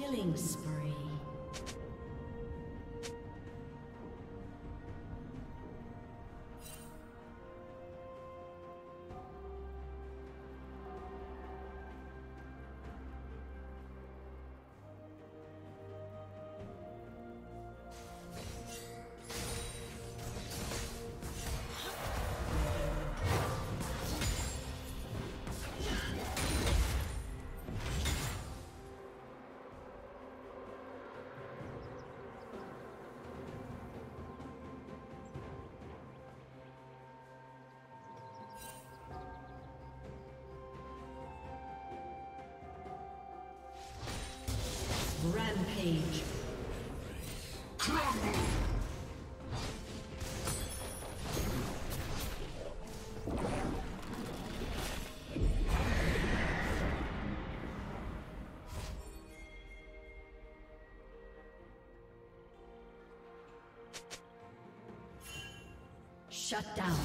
Killing spree. Rampage. Shut down.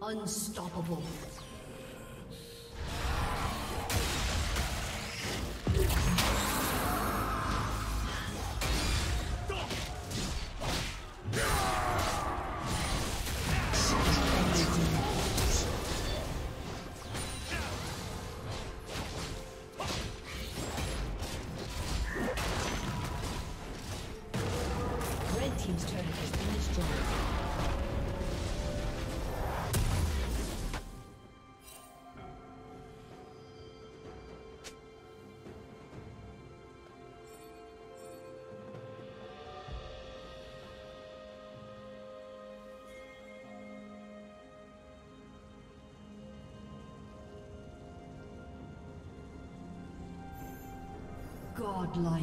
Unstoppable. Red team's turret has been destroyed. Godlike.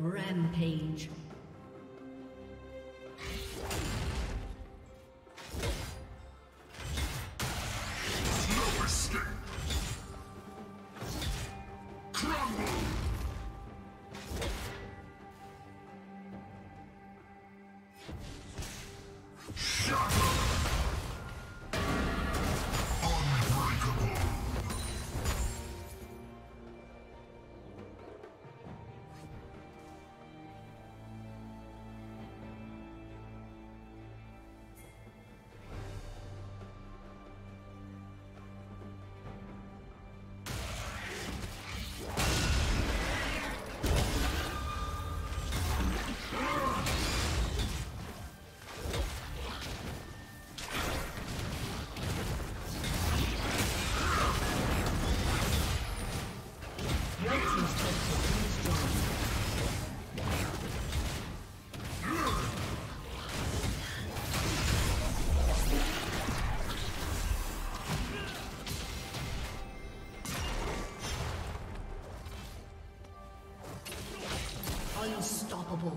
Rampage. Unstoppable.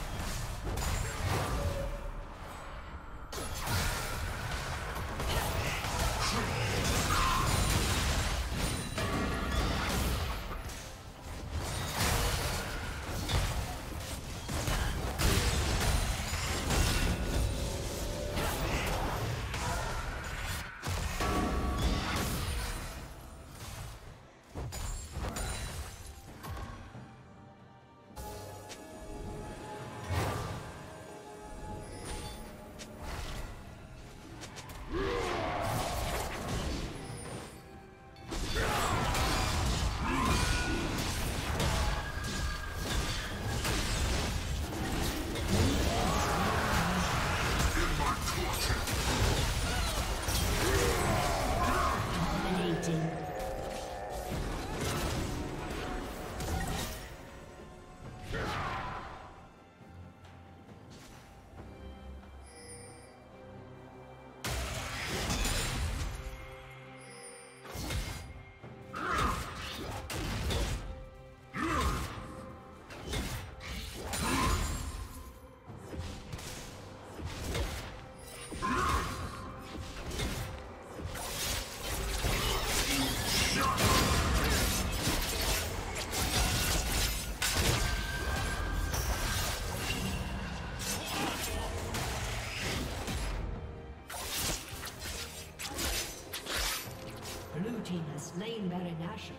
Slain Baron Nashor.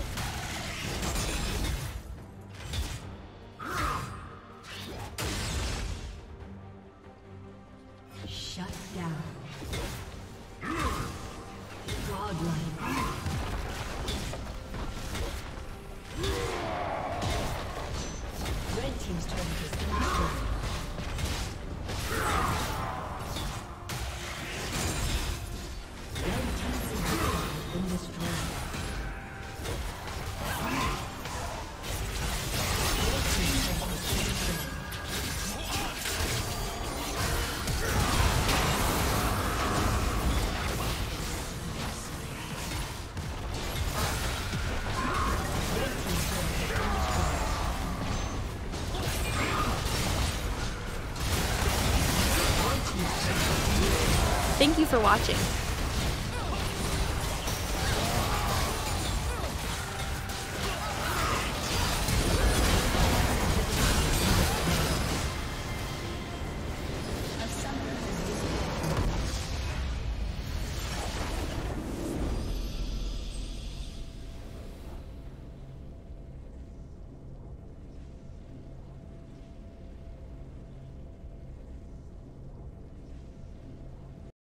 Thank you for watching.